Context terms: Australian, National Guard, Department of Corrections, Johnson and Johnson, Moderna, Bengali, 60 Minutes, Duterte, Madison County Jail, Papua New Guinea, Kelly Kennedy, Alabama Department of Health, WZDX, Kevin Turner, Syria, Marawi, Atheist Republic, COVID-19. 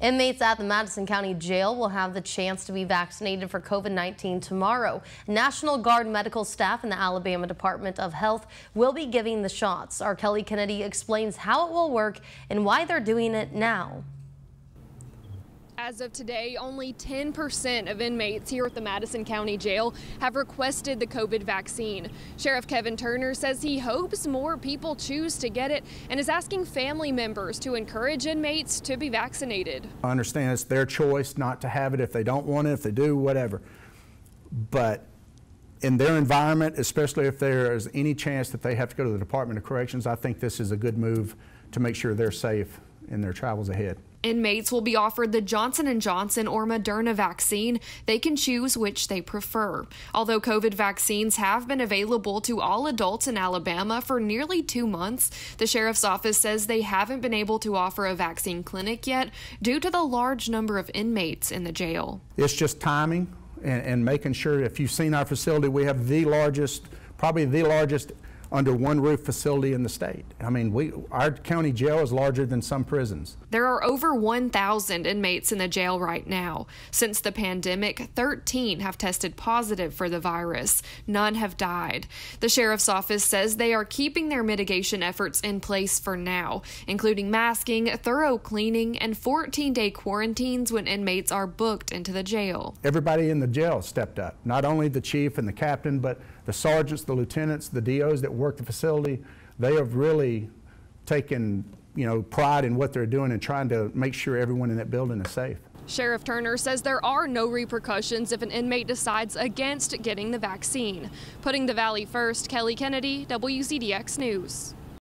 Inmates at the Madison County Jail will have the chance to be vaccinated for COVID-19 tomorrow. National Guard medical staff in the Alabama Department of Health will be giving the shots. Our Kelly Kennedy explains how it will work and why they're doing it now. As of today, only 10% of inmates here at the Madison County Jail have requested the COVID vaccine. Sheriff Kevin Turner says he hopes more people choose to get it and is asking family members to encourage inmates to be vaccinated. I understand it's their choice not to have it if they don't want it, if they do, whatever. But in their environment, especially if there is any chance that they have to go to the Department of Corrections, I think this is a good move to make sure they're safe in their travels ahead. Inmates will be offered the Johnson and Johnson or Moderna vaccine. They can choose which they prefer. Although COVID vaccines have been available to all adults in Alabama for nearly 2 months, the sheriff's office says they haven't been able to offer a vaccine clinic yet due to the large number of inmates in the jail. It's just timing and making sure. If you've seen our facility, we have the largest, probably the largest under one roof facility in the state. I mean, our county jail is larger than some prisons. There are over 1,000 inmates in the jail right now. Since the pandemic, 13 have tested positive for the virus. None have died. The sheriff's office says they are keeping their mitigation efforts in place for now, including masking, thorough cleaning, and 14-day quarantines when inmates are booked into the jail. Everybody in the jail stepped up, not only the chief and the captain, but the sergeants, the lieutenants, the DOs that work the facility. They have really taken, pride in what they're doing and trying to make sure everyone in that building is safe. Sheriff Turner says there are no repercussions if an inmate decides against getting the vaccine. Putting the Valley first, Kelly Kennedy, WZDX News.